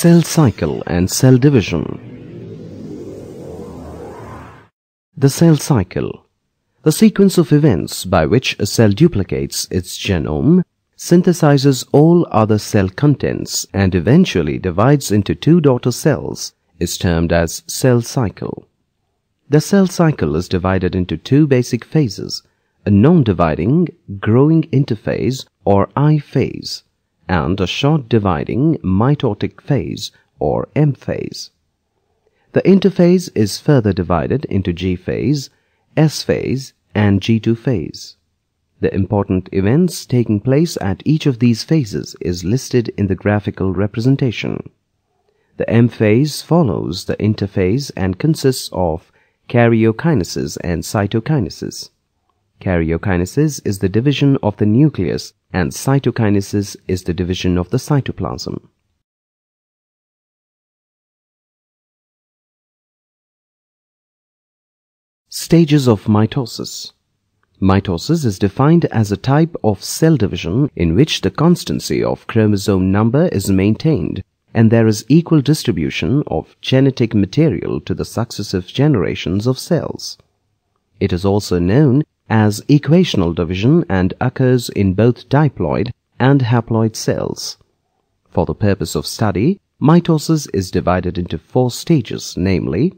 cell cycle and cell division. The cell cycle, the sequence of events by which a cell duplicates its genome, synthesizes all other cell contents, and eventually divides into two daughter cells, is termed as cell cycle. The cell cycle is divided into two basic phases, a non-dividing, growing interphase or I phase, and a short dividing, mitotic phase or M phase. The interphase is further divided into G phase, S phase, and G2 phase. The important events taking place at each of these phases is listed in the graphical representation. The M phase follows the interphase and consists of karyokinesis and cytokinesis. Karyokinesis is the division of the nucleus, and cytokinesis is the division of the cytoplasm. Stages of mitosis. Mitosis is defined as a type of cell division in which the constancy of chromosome number is maintained, and there is equal distribution of genetic material to the successive generations of cells. It is also known as equational division and occurs in both diploid and haploid cells. For the purpose of study, mitosis is divided into four stages, namely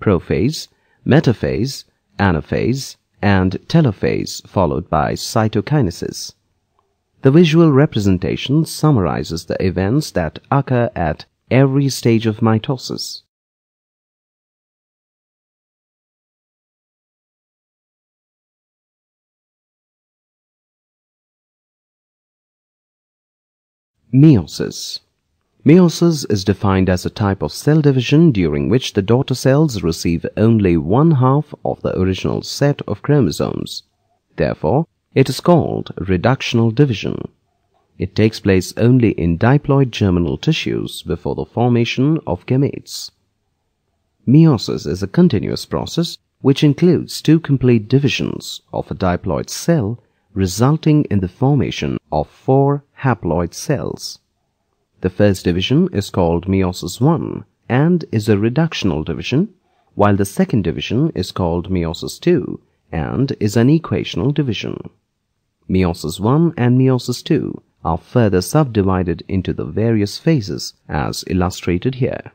prophase, metaphase, anaphase, and telophase, followed by cytokinesis. The visual representation summarizes the events that occur at every stage of mitosis. Meiosis. Meiosis is defined as a type of cell division during which the daughter cells receive only one half of the original set of chromosomes. Therefore, it is called reductional division. It takes place only in diploid germinal tissues before the formation of gametes. Meiosis is a continuous process which includes two complete divisions of a diploid cell, resulting in the formation of four haploid cells. The first division is called meiosis 1 and is a reductional division, while the second division is called meiosis 2 and is an equational division. Meiosis 1 and meiosis 2 are further subdivided into the various phases as illustrated here.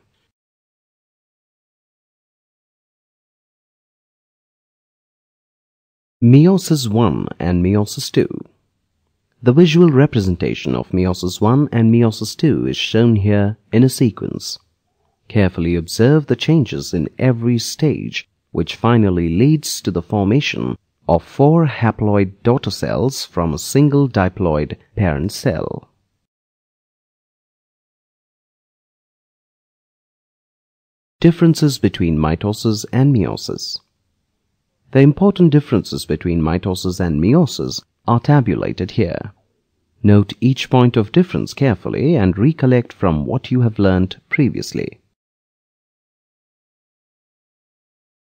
Meiosis 1 and meiosis 2. The visual representation of meiosis 1 and meiosis 2 is shown here in a sequence. Carefully observe the changes in every stage, which finally leads to the formation of four haploid daughter cells from a single diploid parent cell. Differences between mitosis and meiosis. The important differences between mitosis and meiosis are tabulated here. Note each point of difference carefully and recollect from what you have learnt previously.